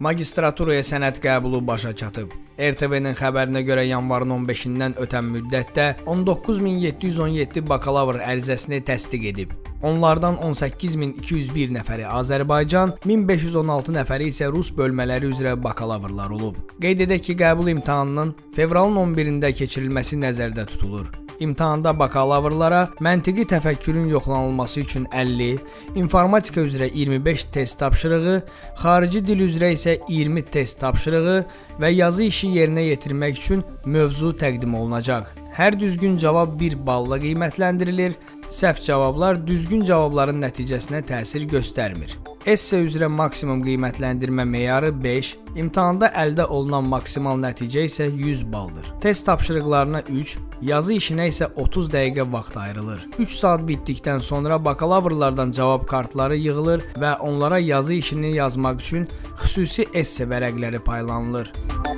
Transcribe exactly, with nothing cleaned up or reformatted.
magistraturaya sənəd qəbulu başa çatıb. R T V-nin xəbərinə görə yanvarın on beşindən ötən müddətdə on doqquz min yeddi yüz on yeddi bakalavr ərizəsini təsdiq edib. Onlardan on səkkiz min iki yüz bir nəfəri Azərbaycan, min beş yüz on altı nəfəri isə Rus bölmələri üzrə bakalavrlar olub. Qeyd edək ki, qəbul imtahanının fevralın on birində keçirilməsi nəzərdə tutulur. İmtahanda bakalavrlara məntiqi təfəkkürün yoxlanılması üçün əlli, informatika üzrə iyirmi beş test tapşırığı, xarici dil üzrə isə iyirmi test tapşırığı və yazı işi yerinə yetirmək üçün mövzu təqdim olunacaq. Hər düzgün cavab bir balla qiymətləndirilir, səhv cavablar düzgün cavabların nəticəsinə təsir göstərmir. Esse üzrə maksimum qiymətləndirmə meyarı beş, imtahanda əldə olunan maksimal nəticə isə yüz baldır. Test tapşırıqlarına üç, yazı işinə isə otuz dəqiqə vaxt ayrılır. üç saat bitdikdən sonra bakalavrlardan cavab kartları yığılır və onlara yazı işini yazmaq üçün xüsusi esse vərəqləri paylanılır.